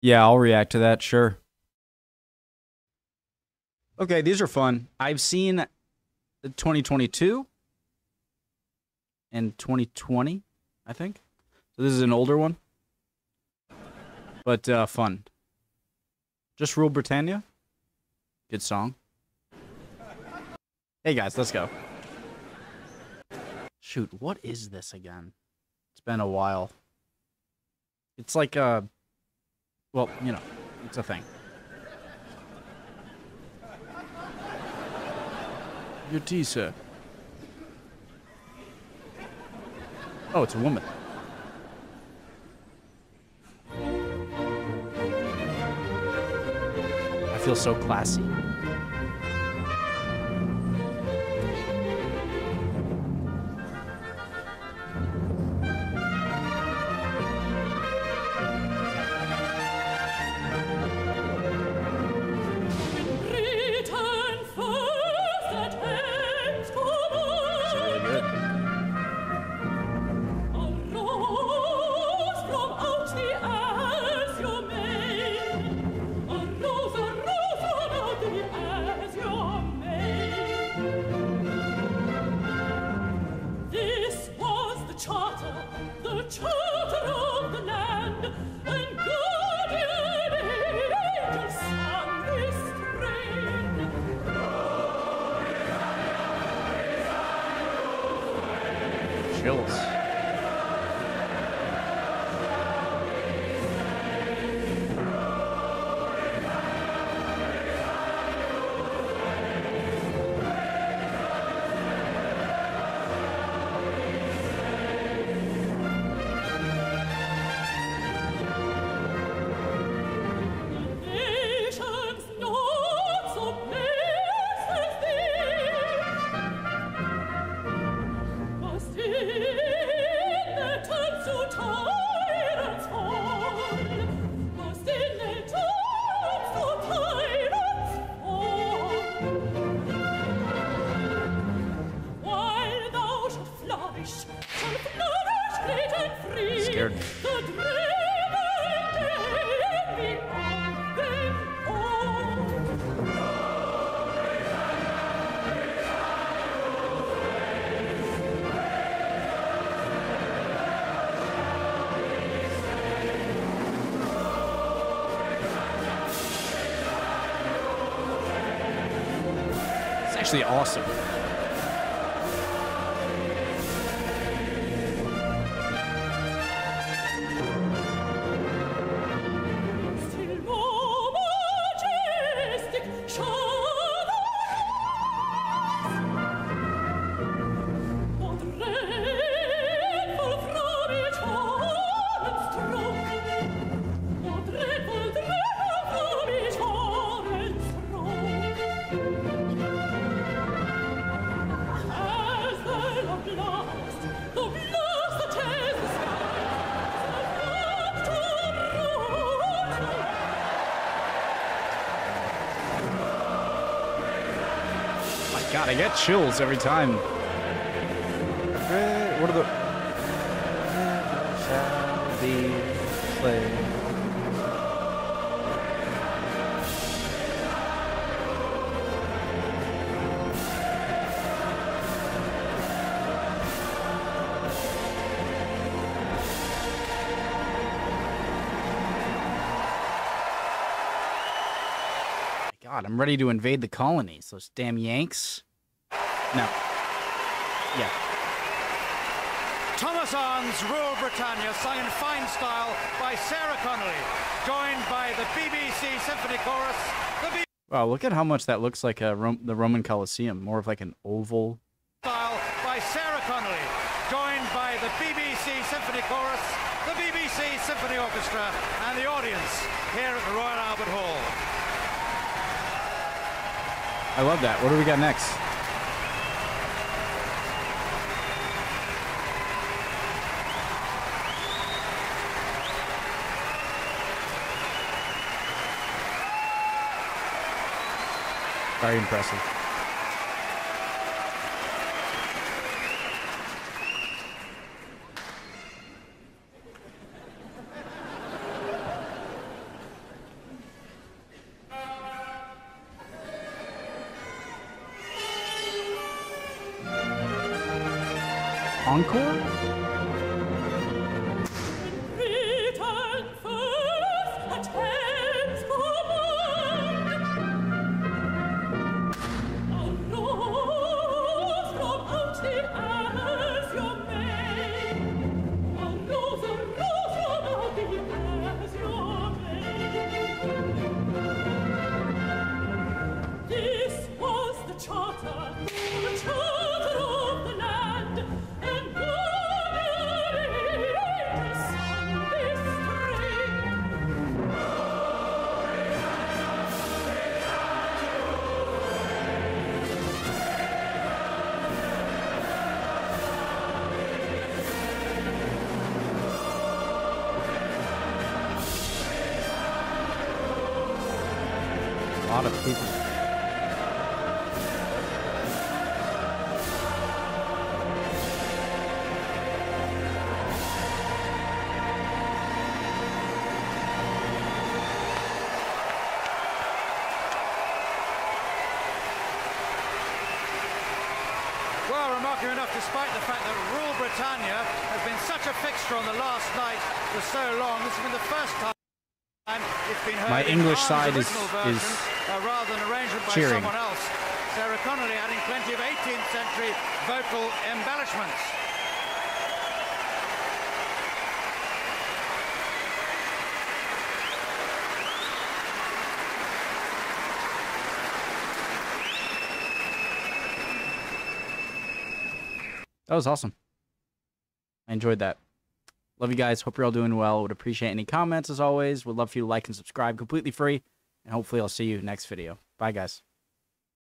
Yeah, I'll react to that, sure. Okay, these are fun. I've seen 2022 and 2020, I think. So this is an older one, but fun. Just Rule Britannia. Good song. Hey guys, let's go. Shoot, what is this again? It's been a while. It's like a... well, you know, it's a thing. Your tea, sir. Oh, it's a woman. I feel so classy. Chills. Scared me. It's actually awesome. God, I get chills every time. What are the... shall be played. God, I'm ready to invade the colonies. Those damn Yanks. No. Yeah. Thomas Arne's Rule Britannia, sung in fine style by Sarah Connolly, joined by the BBC Symphony Chorus. Wow, look at how much that looks like a the Roman Colosseum, more of like an oval. Style by Sarah Connolly, joined by the BBC Symphony Chorus, the BBC Symphony Orchestra, and the audience here at the Royal Albert Hall. I love that. What do we got next? Very impressive. Encore? A lot of people. Well, remarkable enough, despite the fact that Rule Britannia has been such a fixture on the last night for so long, this has been the first time it's been heard. My English side is rather than arrangement by cheering. Someone else. Sarah Connolly adding plenty of 18th century vocal embellishments. That was awesome. I enjoyed that. Love you guys. Hope you're all doing well. Would appreciate any comments as always. Would love for you to like and subscribe completely free. And hopefully I'll see you next video. Bye, guys.